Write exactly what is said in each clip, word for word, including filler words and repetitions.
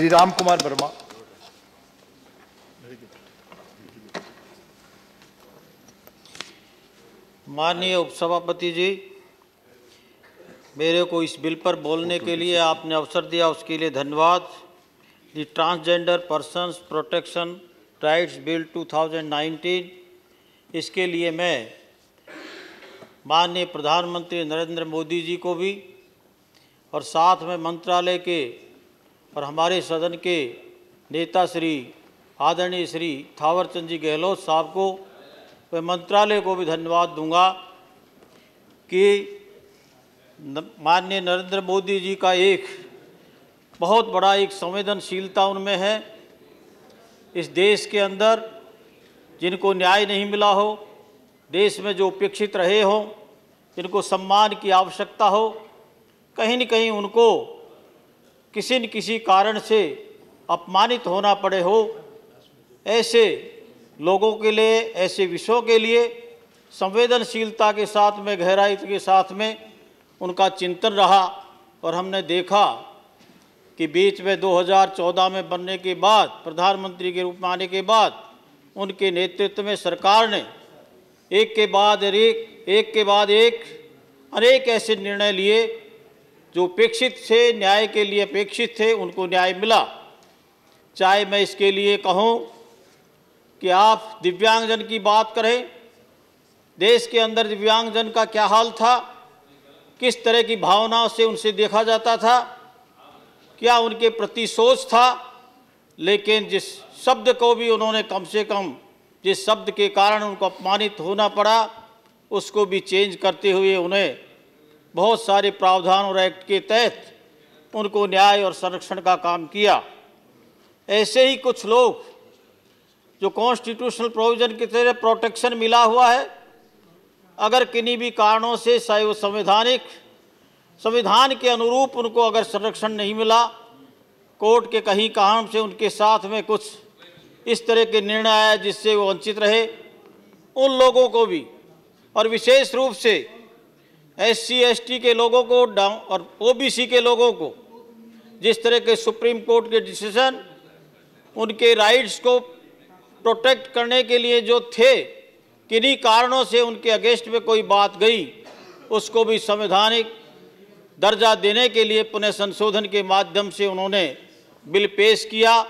श्री राम कुमार वर्मा। माननीय उपसभापति जी, मेरे को इस बिल पर बोलने के लिए आपने अवसर दिया, उसके लिए धन्यवाद। The transgender persons protection rights bill two thousand nineteen, इसके लिए मैं माननीय प्रधानमंत्री नरेंद्र मोदी जी को भी और साथ में मंत्रालय के और हमारे सदन के नेता श्री आदरणीय श्री थावर चंद जी गहलोत साहब को, मैं मंत्रालय को भी धन्यवाद दूंगा कि माननीय नरेंद्र मोदी जी का एक बहुत बड़ा एक संवेदनशीलता उनमें है। इस देश के अंदर जिनको न्याय नहीं मिला हो, देश में जो उपेक्षित रहे हों, जिनको सम्मान की आवश्यकता हो, कहीं न कहीं उनको किसी न किसी कारण से अपमानित होना पड़े हो, ऐसे लोगों के लिए, ऐसे विषयों के लिए संवेदनशीलता के साथ में, गहराई के साथ में उनका चिंतन रहा। और हमने देखा कि बीच में दो हज़ार चौदह में बनने के बाद, प्रधानमंत्री के रूप में आने के बाद, उनके नेतृत्व में सरकार ने एक के बाद एक एक के बाद एक अनेक ऐसे निर्णय लिए जो अपेक्षित थे, न्याय के लिए अपेक्षित थे, उनको न्याय मिला। चाहे मैं इसके लिए कहूँ कि आप दिव्यांगजन की बात करें, देश के अंदर दिव्यांगजन का क्या हाल था, किस तरह की भावनाओं से उनसे देखा जाता था, क्या उनके प्रति सोच था, लेकिन जिस शब्द को भी उन्होंने कम से कम, जिस शब्द के कारण उनको अपमानित होना पड़ा, उसको भी चेंज करते हुए उन्हें बहुत सारे प्रावधान और एक्ट के तहत उनको न्याय और संरक्षण का काम किया। ऐसे ही कुछ लोग जो कॉन्स्टिट्यूशनल प्रोविज़न के तहत प्रोटेक्शन मिला हुआ है, अगर किन्हीं भी कारणों से, चाहे वो संवैधानिक, संविधान के अनुरूप उनको अगर संरक्षण नहीं मिला, कोर्ट के कहीं कारण से उनके साथ में कुछ इस तरह के निर्णय आया जिससे वो वंचित रहे, उन लोगों को भी, और विशेष रूप से एस सी एस टी के लोगों को और ओ बी सी के लोगों को, जिस तरह के सुप्रीम कोर्ट के डिसीजन उनके राइट्स को प्रोटेक्ट करने के लिए जो थे, किन्हीं कारणों से उनके अगेंस्ट में कोई बात गई, उसको भी संवैधानिक दर्जा देने के लिए पुनः संशोधन के माध्यम से उन्होंने बिल पेश किया।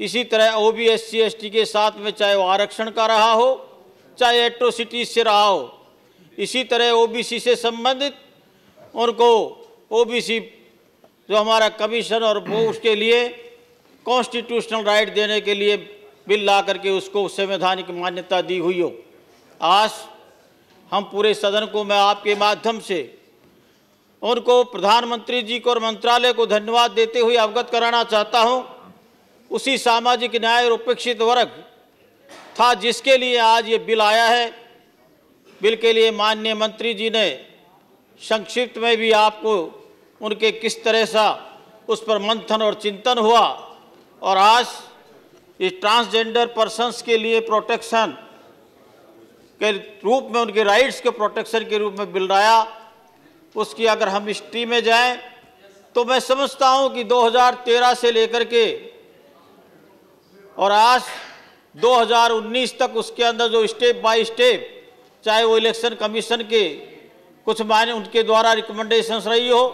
इसी तरह O B S C S T के साथ में, चाहे वो आरक्षण का रहा हो, चाहे एट्रोसिटीज से रहा हो, इसी तरह ओ बी सी से संबंधित उनको ओ बी सी जो हमारा कमीशन और वो उसके लिए कॉन्स्टिट्यूशनल राइट देने के लिए बिल ला करके उसको संवैधानिक मान्यता दी हुई हो। आज हम पूरे सदन को, मैं आपके माध्यम से उनको, प्रधानमंत्री जी को और मंत्रालय को धन्यवाद देते हुए अवगत कराना चाहता हूं, उसी सामाजिक न्याय और उपेक्षित वर्ग था जिसके लिए आज ये बिल आया है। बिल के लिए माननीय मंत्री जी ने संक्षिप्त में भी आपको उनके किस तरह सा उस पर मंथन और चिंतन हुआ, और आज इस ट्रांसजेंडर पर्सन्स के लिए प्रोटेक्शन के रूप में, उनके राइट्स के प्रोटेक्शन के रूप में बिल आया। उसकी अगर हम हिस्ट्री में जाएं तो मैं समझता हूं कि दो हज़ार तेरह से लेकर के और आज दो हज़ार उन्नीस तक उसके अंदर जो स्टेप बाय स्टेप, चाहे वो इलेक्शन कमीशन के कुछ मायने उनके द्वारा रिकमेंडेशंस रही हो,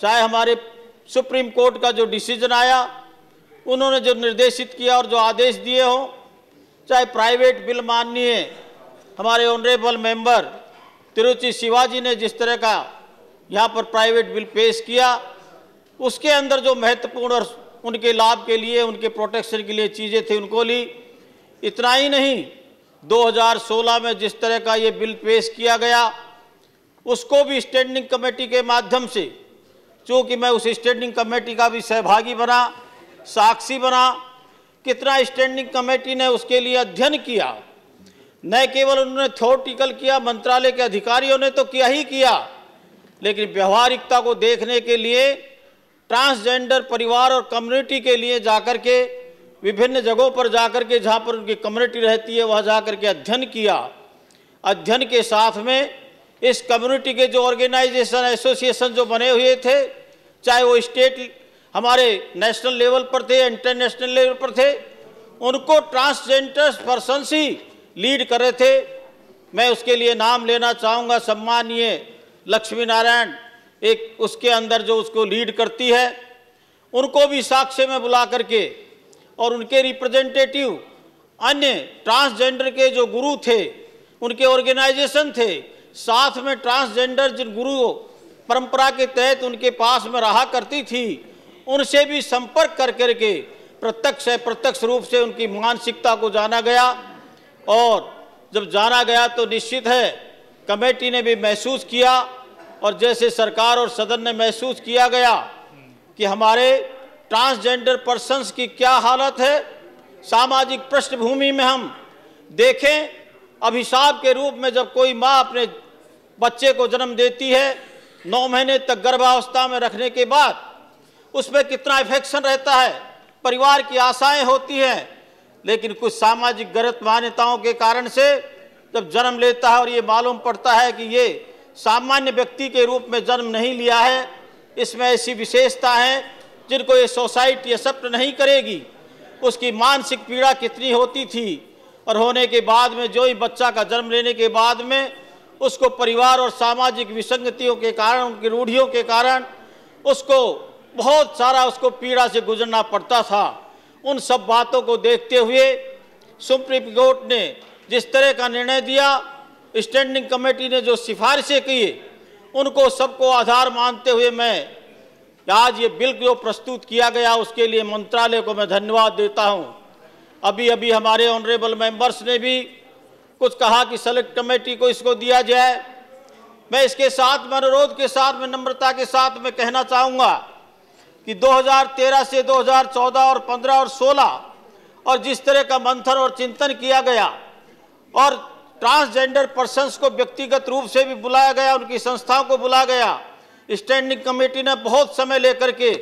चाहे हमारे सुप्रीम कोर्ट का जो डिसीजन आया, उन्होंने जो निर्देशित किया और जो आदेश दिए हों, चाहे प्राइवेट बिल, माननीय हमारे ऑनरेबल मेंबर तिरुचि सिवा जी ने जिस तरह का यहाँ पर प्राइवेट बिल पेश किया, उसके अंदर जो महत्वपूर्ण और उनके लाभ के लिए, उनके प्रोटेक्शन के लिए चीज़ें थी, उनको ली। इतना ही नहीं, दो हज़ार सोलह में जिस तरह का ये बिल पेश किया गया, उसको भी स्टैंडिंग कमेटी के माध्यम से, चूँकि मैं उस स्टैंडिंग कमेटी का भी सहभागी बना, साक्षी बना, कितना स्टैंडिंग कमेटी ने उसके लिए अध्ययन किया। न केवल उन्होंने थ्योरेटिकल किया, मंत्रालय के अधिकारियों ने तो किया ही किया, लेकिन व्यवहारिकता को देखने के लिए ट्रांसजेंडर परिवार और कम्युनिटी के लिए जाकर के विभिन्न जगहों पर जाकर के, जहाँ पर उनकी कम्युनिटी रहती है, वहाँ जाकर के अध्ययन किया। अध्ययन के साथ में इस कम्युनिटी के जो ऑर्गेनाइजेशन, एसोसिएशन जो बने हुए थे, चाहे वो स्टेट हमारे नेशनल लेवल पर थे, इंटरनेशनल लेवल पर थे, उनको ट्रांसजेंडर पर्सन्स ही लीड कर रहे थे। मैं उसके लिए नाम लेना चाहूँगा सम्मानीय लक्ष्मी नारायण, एक उसके अंदर जो उसको लीड करती है, उनको भी साक्ष्य में बुला करके और उनके रिप्रेजेंटेटिव अन्य ट्रांसजेंडर के जो गुरु थे, उनके ऑर्गेनाइजेशन थे, साथ में ट्रांसजेंडर जिन गुरुओं परंपरा के तहत उनके पास में रहा करती थी, उनसे भी संपर्क कर करके प्रत्यक्ष प्रत्यक्ष रूप से उनकी मानसिकता को जाना गया। और जब जाना गया तो निश्चित है कमेटी ने भी महसूस किया, और जैसे सरकार और सदन ने महसूस किया गया कि हमारे ट्रांसजेंडर पर्सन्स की क्या हालत है, सामाजिक पृष्ठभूमि में हम देखें। अभिशाप के रूप में जब कोई माँ अपने बच्चे को जन्म देती है, नौ महीने तक गर्भावस्था में रखने के बाद उसमें कितना अफेक्शन रहता है, परिवार की आशाएं होती हैं, लेकिन कुछ सामाजिक गलत मान्यताओं के कारण से जब जन्म लेता है और ये मालूम पड़ता है कि ये सामान्य व्यक्ति के रूप में जन्म नहीं लिया है, इसमें ऐसी विशेषता है जिनको ये सोसाइटी एक्सेप्ट नहीं करेगी, उसकी मानसिक पीड़ा कितनी होती थी। और होने के बाद में जो ही बच्चा का जन्म लेने के बाद में उसको परिवार और सामाजिक विसंगतियों के कारण, उनकी रूढ़ियों के कारण उसको बहुत सारा उसको पीड़ा से गुजरना पड़ता था। उन सब बातों को देखते हुए सुप्रीम कोर्ट ने जिस तरह का निर्णय दिया, स्टैंडिंग कमेटी ने जो सिफारिशें की, उनको सबको आधार मानते हुए मैं आज ये बिल जो प्रस्तुत किया गया उसके लिए मंत्रालय को मैं धन्यवाद देता हूँ। अभी अभी हमारे ऑनरेबल मेंबर्स ने भी कुछ कहा कि सेलेक्ट कमेटी को इसको दिया जाए। मैं इसके साथ में अनुरोध के साथ में, नम्रता के साथ में कहना चाहूँगा कि दो हज़ार तेरह से दो हज़ार चौदह और पंद्रह और सोलह और जिस तरह का मंथन और चिंतन किया गया और ट्रांसजेंडर पर्सन्स को व्यक्तिगत रूप से भी बुलाया गया, उनकी संस्थाओं को बुलाया गया, स्टैंडिंग कमेटी ने बहुत समय लेकर के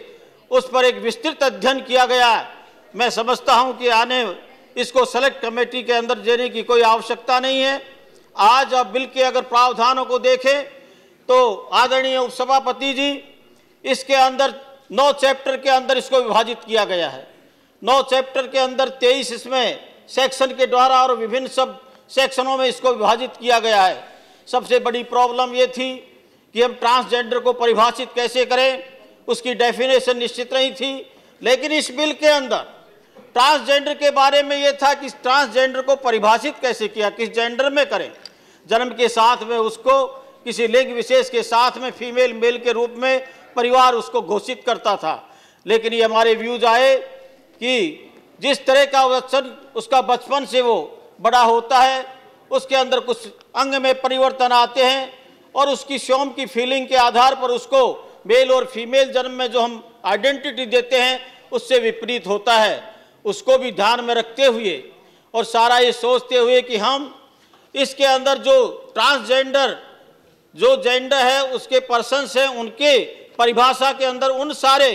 उस पर एक विस्तृत अध्ययन किया गया। मैं समझता हूं कि आने इसको सेलेक्ट कमेटी के अंदर देने की कोई आवश्यकता नहीं है। आज आप बिल के अगर प्रावधानों को देखें तो आदरणीय उपसभापति जी, इसके अंदर नौ चैप्टर के अंदर इसको विभाजित किया गया है। नौ चैप्टर के अंदर तेईस इसमें सेक्शन के द्वारा और विभिन्न सब सेक्शनों में इसको विभाजित किया गया है। सबसे बड़ी प्रॉब्लम ये थी कि हम ट्रांसजेंडर को परिभाषित कैसे करें, उसकी डेफिनेशन निश्चित नहीं थी। लेकिन इस बिल के अंदर ट्रांसजेंडर के बारे में ये था कि ट्रांसजेंडर को परिभाषित कैसे किया, किस जेंडर में करें, जन्म के साथ में उसको किसी लिंग विशेष के साथ में फीमेल मेल के रूप में परिवार उसको घोषित करता था। लेकिन ये हमारे व्यूज आए कि जिस तरह का उसका बचपन से वो बड़ा होता है, उसके अंदर कुछ अंग में परिवर्तन आते हैं और उसकी स्वयं की फीलिंग के आधार पर उसको मेल और फीमेल जन्म में जो हम आइडेंटिटी देते हैं उससे विपरीत होता है। उसको भी ध्यान में रखते हुए और सारा ये सोचते हुए कि हम इसके अंदर जो ट्रांसजेंडर जो जेंडर है उसके पर्सन्स हैं, उनके परिभाषा के अंदर उन सारे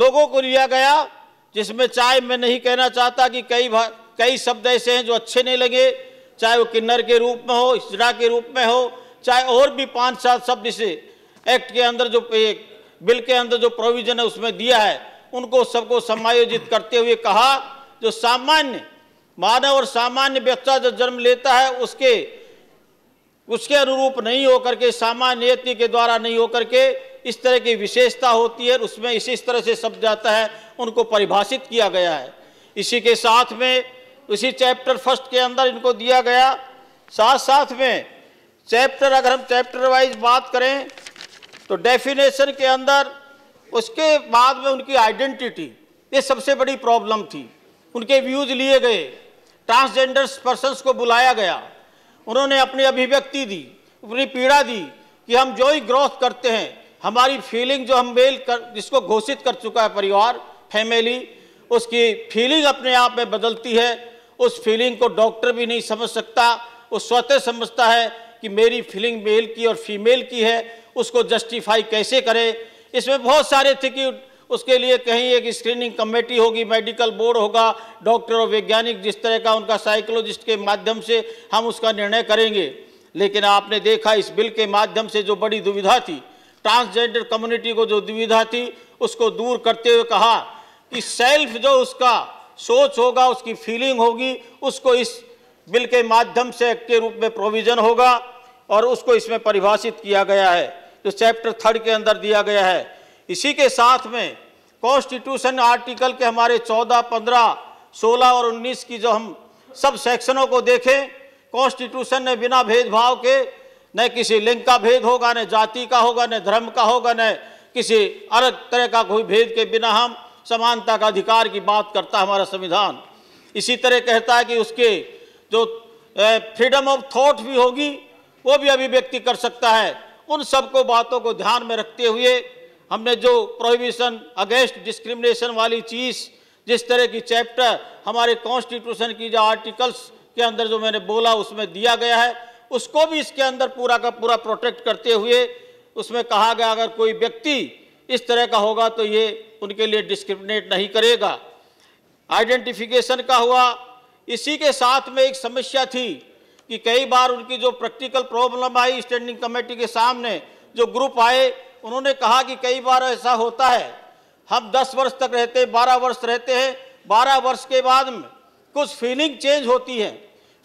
लोगों को लिया गया, जिसमें चाहे मैं नहीं कहना चाहता कि कई कई शब्द ऐसे हैं जो अच्छे नहीं लगे, चाहे वो किन्नर के रूप में हो, हिजड़ा के रूप में हो, चाहे और भी पांच सात शब्द इस एक्ट के अंदर जो बिल के अंदर जो प्रोविजन है उसमें दिया है, उनको सबको समायोजित करते हुए कहा जो सामान्य मानव और सामान्य व्यक्ति जो जन्म लेता है उसके उसके अनुरूप नहीं होकर के, सामान्य के द्वारा नहीं होकर के इस तरह की विशेषता होती है, उसमें इसी इस तरह से शब्द जाता है, उनको परिभाषित किया गया है। इसी के साथ में उसी चैप्टर फर्स्ट के अंदर इनको दिया गया। साथ साथ में चैप्टर, अगर हम चैप्टर वाइज बात करें तो डेफिनेशन के अंदर उसके बाद में उनकी आइडेंटिटी, ये सबसे बड़ी प्रॉब्लम थी, उनके व्यूज लिए गए। ट्रांसजेंडर पर्सन्स को बुलाया गया, उन्होंने अपनी अभिव्यक्ति दी, अपनी पीड़ा दी कि हम जो ही ग्रोथ करते हैं, हमारी फीलिंग जो हम मेल कर जिसको घोषित कर चुका है परिवार फैमिली, उसकी फीलिंग अपने आप में बदलती है। उस फीलिंग को डॉक्टर भी नहीं समझ सकता, वो स्वतः समझता है कि मेरी फीलिंग मेल की और फीमेल की है, उसको जस्टिफाई कैसे करे। इसमें बहुत सारे थे कि उसके लिए कहीं एक स्क्रीनिंग कमेटी होगी, मेडिकल बोर्ड होगा, डॉक्टर और वैज्ञानिक जिस तरह का उनका साइकोलॉजिस्ट के माध्यम से हम उसका निर्णय करेंगे। लेकिन आपने देखा इस बिल के माध्यम से जो बड़ी दुविधा थी ट्रांसजेंडर कम्युनिटी को, जो दुविधा थी उसको दूर करते हुए कहा कि सेल्फ जो उसका सोच होगा, उसकी फीलिंग होगी, उसको इस बिल के माध्यम से एक्ट के रूप में प्रोविज़न होगा और उसको इसमें परिभाषित किया गया है जो चैप्टर थर्ड के अंदर दिया गया है। इसी के साथ में कॉन्स्टिट्यूशन आर्टिकल के हमारे चौदह, पंद्रह, सोलह और उन्नीस की जो हम सब सेक्शनों को देखें, कॉन्स्टिट्यूशन ने बिना भेदभाव के, न किसी लिंग का भेद होगा, न जाति का होगा, न धर्म का होगा, न किसी अलग तरह का कोई भेद के बिना हम समानता का अधिकार की बात करता है हमारा संविधान। इसी तरह कहता है कि उसके जो फ्रीडम ऑफ थॉट भी होगी वो भी अभिव्यक्ति कर सकता है। उन सबको बातों को ध्यान में रखते हुए हमने जो प्रोहिबिशन अगेंस्ट डिस्क्रिमिनेशन वाली चीज़ जिस तरह की चैप्टर हमारे कॉन्स्टिट्यूशन की जो आर्टिकल्स के अंदर जो मैंने बोला उसमें दिया गया है उसको भी इसके अंदर पूरा का पूरा प्रोटेक्ट करते हुए उसमें कहा गया अगर कोई व्यक्ति इस तरह का होगा तो ये उनके लिए डिस्क्रिमिनेट नहीं करेगा। आइडेंटिफिकेशन का हुआ। इसी के साथ में एक समस्या थी कि कई बार उनकी जो प्रैक्टिकल प्रॉब्लम आई स्टैंडिंग कमेटी के सामने जो ग्रुप आए उन्होंने कहा कि कई बार ऐसा होता है हम दस वर्ष तक रहते हैं, बारह वर्ष रहते हैं, बारह वर्ष के बाद में कुछ फीलिंग चेंज होती है।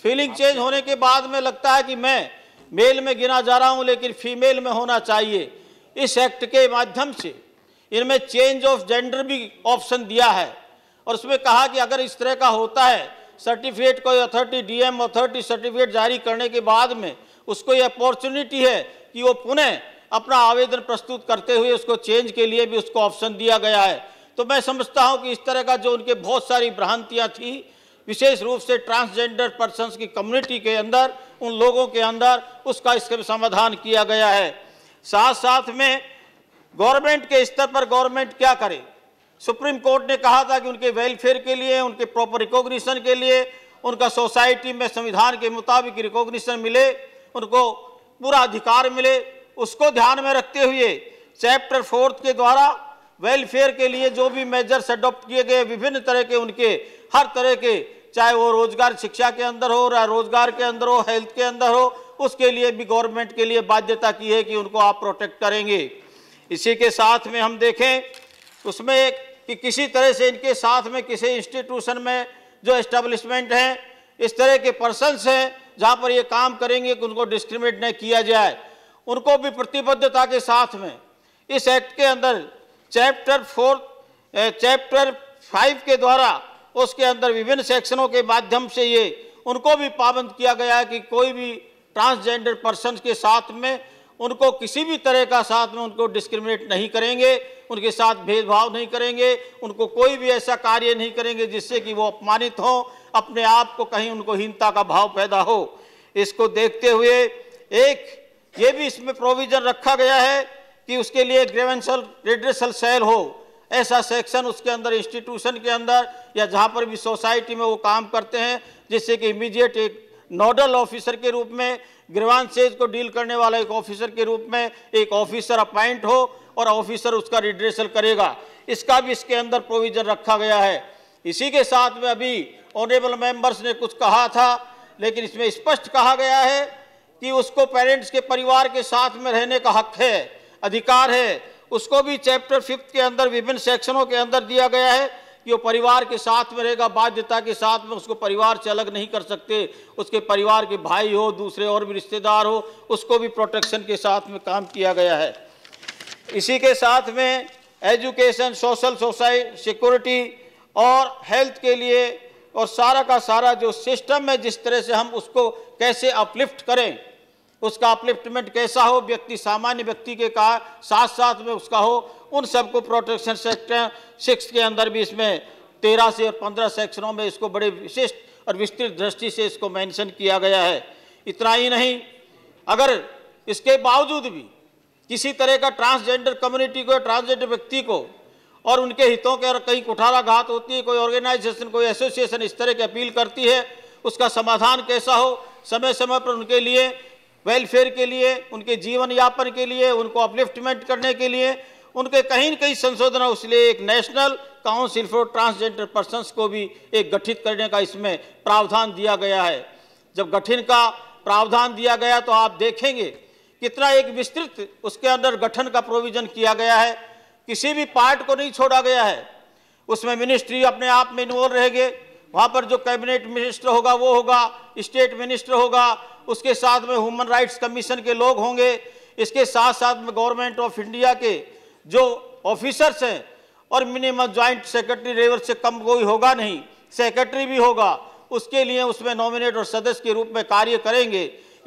फीलिंग चेंज होने के बाद में लगता है कि मैं मेल में गिना जा रहा हूँ लेकिन फीमेल में होना चाहिए। इस एक्ट के माध्यम से इनमें चेंज ऑफ जेंडर भी ऑप्शन दिया है और उसमें कहा कि अगर इस तरह का होता है सर्टिफिकेट कोई अथॉरिटी डीएम अथॉरिटी सर्टिफिकेट जारी करने के बाद में उसको ये अपॉर्चुनिटी है कि वो पुनः अपना आवेदन प्रस्तुत करते हुए उसको चेंज के लिए भी उसको ऑप्शन दिया गया है। तो मैं समझता हूँ कि इस तरह का जो उनके बहुत सारी भ्रांतियाँ थी विशेष रूप से ट्रांसजेंडर पर्सन्स की कम्युनिटी के अंदर उन लोगों के अंदर उसका इसका समाधान किया गया है। साथ साथ में गवर्नमेंट के स्तर पर गवर्नमेंट क्या करे, सुप्रीम कोर्ट ने कहा था कि उनके वेलफेयर के लिए उनके प्रॉपर रिकॉग्निशन के लिए उनका सोसाइटी में संविधान के मुताबिक रिकॉग्निशन मिले, उनको पूरा अधिकार मिले। उसको ध्यान में रखते हुए चैप्टर फोर्थ के द्वारा वेलफेयर के लिए जो भी मेजर्स अडॉप्ट किए गए विभिन्न तरह के उनके हर तरह के चाहे वो रोजगार शिक्षा के अंदर हो या रोजगार के अंदर हो हेल्थ के अंदर हो उसके लिए भी गवर्नमेंट के लिए बाध्यता की है कि उनको आप प्रोटेक्ट करेंगे। इसी के साथ में हम देखें उसमें कि किसी तरह से इनके साथ में किसी इंस्टीट्यूशन में जो एस्टेब्लिशमेंट हैं इस तरह के पर्सनस हैं जहाँ पर ये काम करेंगे कि उनको डिस्क्रिमिनेट न किया जाए, उनको भी प्रतिबद्धता के साथ में इस एक्ट के अंदर चैप्टर फोर चैप्टर फाइव के द्वारा उसके अंदर विभिन्न सेक्शनों के माध्यम से ये उनको भी पाबंद किया गया है कि कोई भी ट्रांसजेंडर पर्सन के साथ में उनको किसी भी तरह का साथ में उनको डिस्क्रिमिनेट नहीं करेंगे, उनके साथ भेदभाव नहीं करेंगे, उनको कोई भी ऐसा कार्य नहीं करेंगे जिससे कि वो अपमानित हों, अपने आप को कहीं उनको हीनता का भाव पैदा हो। इसको देखते हुए एक ये भी इसमें प्रोविज़न रखा गया है कि उसके लिए ग्रेवेंसल रेड्रेसल सेल हो, ऐसा सेक्शन उसके अंदर इंस्टीट्यूशन के अंदर या जहाँ पर भी सोसाइटी में वो काम करते हैं जिससे कि इमीडिएट एक नोडल ऑफिसर के रूप में ग्रीवांसेज को डील करने वाला एक ऑफिसर के रूप में एक ऑफिसर अपॉइंट हो और ऑफिसर उसका रिड्रेसल करेगा। इसका भी इसके अंदर प्रोविज़न रखा गया है। इसी के साथ में अभी ऑनरेबल मेंबर्स ने कुछ कहा था लेकिन इसमें स्पष्ट कहा गया है कि उसको पेरेंट्स के परिवार के साथ में रहने का हक है, अधिकार है। उसको भी चैप्टर फिफ्थ के अंदर विभिन्न सेक्शनों के अंदर दिया गया है कि वो परिवार के साथ में रहेगा, बाध्यता के साथ में उसको परिवार से अलग नहीं कर सकते, उसके परिवार के भाई हो, दूसरे और भी रिश्तेदार हो, उसको भी प्रोटेक्शन के साथ में काम किया गया है। इसी के साथ में एजुकेशन सोशल सोसाइटी सिक्योरिटी और हेल्थ के लिए और सारा का सारा जो सिस्टम है जिस तरह से हम उसको कैसे अपलिफ्ट करें, उसका अपलिफ्टमेंट कैसा हो, व्यक्ति सामान्य व्यक्ति के का साथ साथ में उसका हो, उन सबको प्रोटेक्शन सेक्टर सिक्स के अंदर भी इसमें तेरह से और पंद्रह सेक्शनों में इसको बड़े विशिष्ट और विस्तृत दृष्टि से इसको मेंशन किया गया है। इतना ही नहीं, अगर इसके बावजूद भी किसी तरह का ट्रांसजेंडर कम्युनिटी को, ट्रांसजेंडर व्यक्ति को और उनके हितों के और कहीं कुठाराघात होती है, कोई ऑर्गेनाइजेशन कोई एसोसिएशन इस तरह की अपील करती है, उसका समाधान कैसा हो, समय समय पर उनके लिए वेलफेयर के लिए, उनके जीवन यापन के लिए, उनको अपलिफ्टमेंट करने के लिए उनके कहीं न कहीं संशोधन हो। इसलिए एक national council for transgender persons को भी एक गठित करने का इसमें प्रावधान दिया गया है। जब गठित का प्रावधान दिया गया तो आप देखेंगे कितना एक विस्तृत उसके अंदर गठन का प्रोविज़न किया गया है किसी भी पार्ट को नहीं छोड़ा गया है। उसमें मिनिस्ट्री अपने आप में इन्वॉल्व रहेंगे, वहाँ पर जो कैबिनेट मिनिस्टर होगा वो होगा, स्टेट मिनिस्टर होगा, उसके साथ में ह्यूमन राइट्स कमीशन के लोग होंगे, इसके साथ साथ में गवर्नमेंट ऑफ इंडिया के जो ऑफिसर्स हैं और मिनिमम ज्वाइंट सेक्रेटरी लेवल से कम कोई होगा नहीं, सेक्रेटरी भी होगा, उसके लिए उसमें नॉमिनेट और सदस्य के रूप में कार्य करेंगे।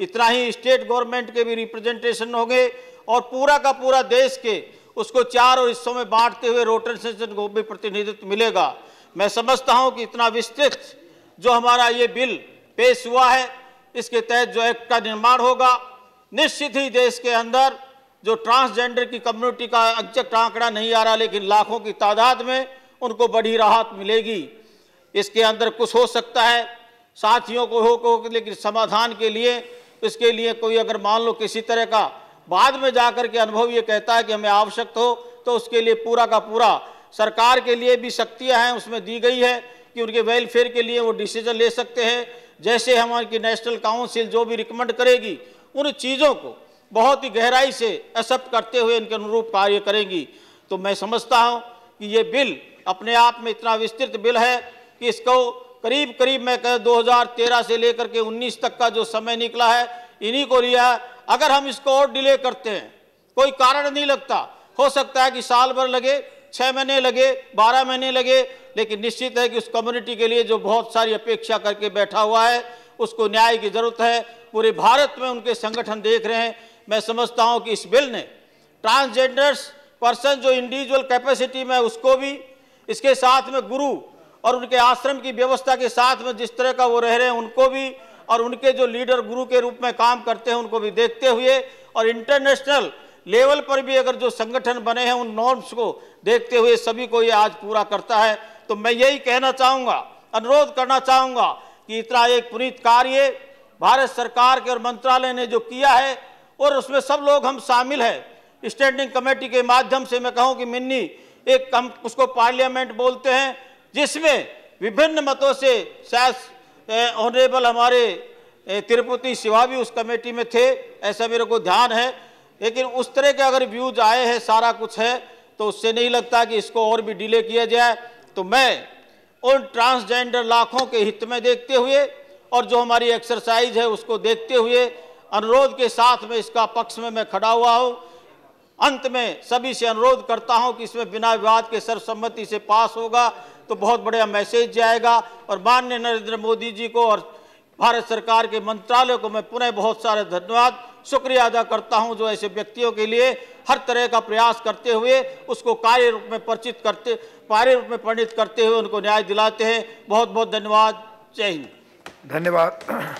इतना ही स्टेट गवर्नमेंट के भी रिप्रेजेंटेशन होंगे और पूरा का पूरा देश के उसको चार और हिस्सों में बांटते हुए रोटेशन को भी प्रतिनिधित्व मिलेगा। मैं समझता हूं कि इतना विस्तृत जो हमारा ये बिल पेश हुआ है, इसके तहत जो एक्ट का निर्माण होगा, निश्चित ही देश के अंदर जो ट्रांसजेंडर की कम्युनिटी का एग्जैक्ट आंकड़ा नहीं आ रहा, लेकिन लाखों की तादाद में उनको बड़ी राहत मिलेगी। इसके अंदर कुछ हो सकता है साथियों को हो को लेकिन समाधान के लिए इसके लिए कोई अगर मान लो किसी तरह का बाद में जाकर के अनुभव ये कहता है कि हमें आवश्यक हो, तो उसके लिए पूरा का पूरा सरकार के लिए भी शक्तियाँ हैं, उसमें दी गई है कि उनके वेलफेयर के लिए वो डिसीजन ले सकते हैं। जैसे हमारी नेशनल काउंसिल जो भी रिकमेंड करेगी उन चीज़ों को बहुत ही गहराई से एक्सेप्ट करते हुए इनके अनुरूप कार्य करेंगी। तो मैं समझता हूँ कि ये बिल अपने आप में इतना विस्तृत बिल है कि इसको करीब करीब मैं कह दो हज़ार तेरह से लेकर के उन्नीस तक का जो समय निकला है इन्हीं को लिया। अगर हम इसको और डिले करते हैं, कोई कारण नहीं लगता, हो सकता है कि साल भर लगे, छः महीने लगे, बारह महीने लगे, लेकिन निश्चित है कि उस कम्युनिटी के लिए जो बहुत सारी अपेक्षा करके बैठा हुआ है उसको न्याय की ज़रूरत है। पूरे भारत में उनके संगठन देख रहे हैं। मैं समझता हूँ कि इस बिल ने ट्रांसजेंडर्स पर्सन जो इंडिविजुअल कैपेसिटी में उसको भी, इसके साथ में गुरु और उनके आश्रम की व्यवस्था के साथ में जिस तरह का वो रह रहे हैं उनको भी, और उनके जो लीडर गुरु के रूप में काम करते हैं उनको भी देखते हुए, और इंटरनेशनल लेवल पर भी अगर जो संगठन बने हैं उन नॉर्म्स को देखते हुए सभी को ये आज पूरा करता है। तो मैं यही कहना चाहूँगा, अनुरोध करना चाहूँगा कि इतना एक पुनीत कार्य भारत सरकार के और मंत्रालय ने जो किया है और उसमें सब लोग हम शामिल हैं। स्टैंडिंग कमेटी के माध्यम से मैं कहूँ कि मिन्नी एक हम उसको पार्लियामेंट बोलते हैं, जिसमें विभिन्न मतों से शायद ऑनरेबल हमारे तिरुपति सिवा भी उस कमेटी में थे, ऐसा मेरे को ध्यान है, लेकिन उस तरह के अगर व्यूज आए हैं, सारा कुछ है, तो उससे नहीं लगता कि इसको और भी डिले किया जाए। तो मैं उन ट्रांसजेंडर लाखों के हित में देखते हुए और जो हमारी एक्सरसाइज है उसको देखते हुए अनुरोध के साथ में इसका पक्ष में मैं खड़ा हुआ हूँ। अंत में सभी से अनुरोध करता हूँ कि इसमें बिना विवाद के सर्वसम्मति से पास होगा तो बहुत बढ़िया मैसेज जाएगा। और माननीय नरेंद्र मोदी जी को और भारत सरकार के मंत्रालय को मैं पुनः बहुत सारे धन्यवाद शुक्रिया अदा करता हूं, जो ऐसे व्यक्तियों के लिए हर तरह का प्रयास करते हुए उसको कार्य रूप में परिचित करते कार्य रूप में परिणित करते हुए उनको न्याय दिलाते हैं। बहुत बहुत धन्यवाद। जय हिंद। धन्यवाद।